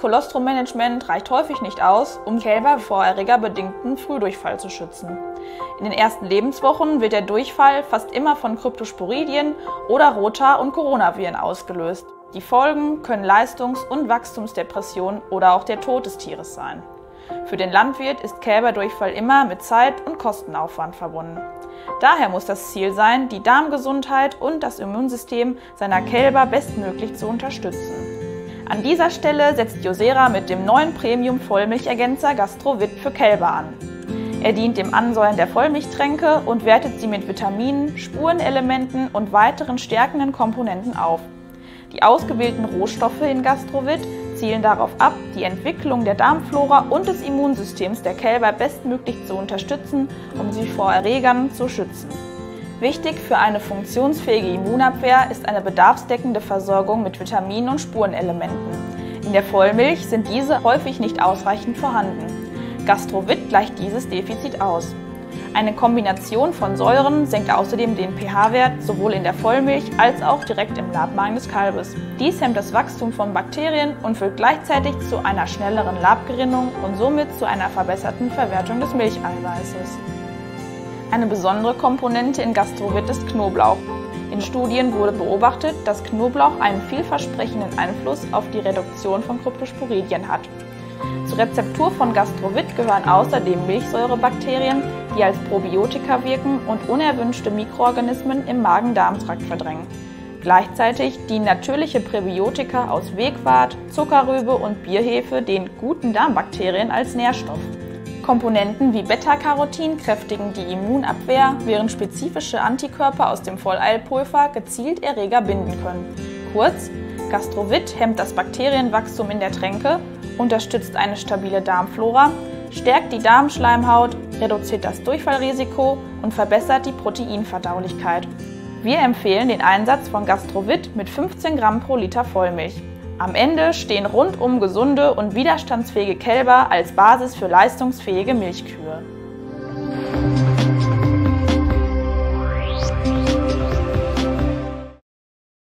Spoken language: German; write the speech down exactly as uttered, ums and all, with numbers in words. Kolostrum-Management reicht häufig nicht aus, um Kälber vor erregerbedingten Frühdurchfall zu schützen. In den ersten Lebenswochen wird der Durchfall fast immer von Kryptosporidien oder Rota- und Coronaviren ausgelöst. Die Folgen können Leistungs- und Wachstumsdepression oder auch der Tod des Tieres sein. Für den Landwirt ist Kälberdurchfall immer mit Zeit- und Kostenaufwand verbunden. Daher muss das Ziel sein, die Darmgesundheit und das Immunsystem seiner Kälber bestmöglich zu unterstützen. An dieser Stelle setzt Josera mit dem neuen Premium-Vollmilchergänzer GastroVit für Kälber an. Er dient dem Ansäuern der Vollmilchtränke und wertet sie mit Vitaminen, Spurenelementen und weiteren stärkenden Komponenten auf. Die ausgewählten Rohstoffe in GastroVit zielen darauf ab, die Entwicklung der Darmflora und des Immunsystems der Kälber bestmöglich zu unterstützen, um sie vor Erregern zu schützen. Wichtig für eine funktionsfähige Immunabwehr ist eine bedarfsdeckende Versorgung mit Vitaminen und Spurenelementen. In der Vollmilch sind diese häufig nicht ausreichend vorhanden. GastroVit gleicht dieses Defizit aus. Eine Kombination von Säuren senkt außerdem den pH-Wert sowohl in der Vollmilch als auch direkt im Labmagen des Kalbes. Dies hemmt das Wachstum von Bakterien und führt gleichzeitig zu einer schnelleren Labgerinnung und somit zu einer verbesserten Verwertung des Milcheiweißes. Eine besondere Komponente in GastroVit ist Knoblauch. In Studien wurde beobachtet, dass Knoblauch einen vielversprechenden Einfluss auf die Reduktion von Kryptosporidien hat. Zur Rezeptur von GastroVit gehören außerdem Milchsäurebakterien, die als Probiotika wirken und unerwünschte Mikroorganismen im Magen-Darm-Trakt verdrängen. Gleichzeitig dienen natürliche Präbiotika aus Wegwart, Zuckerrübe und Bierhefe den guten Darmbakterien als Nährstoff. Komponenten wie Beta-Carotin kräftigen die Immunabwehr, während spezifische Antikörper aus dem Volleilpulver gezielt Erreger binden können. Kurz, GastroVit hemmt das Bakterienwachstum in der Tränke, unterstützt eine stabile Darmflora, stärkt die Darmschleimhaut, reduziert das Durchfallrisiko und verbessert die Proteinverdaulichkeit. Wir empfehlen den Einsatz von GastroVit mit fünfzehn Gramm pro Liter Vollmilch. Am Ende stehen rundum gesunde und widerstandsfähige Kälber als Basis für leistungsfähige Milchkühe.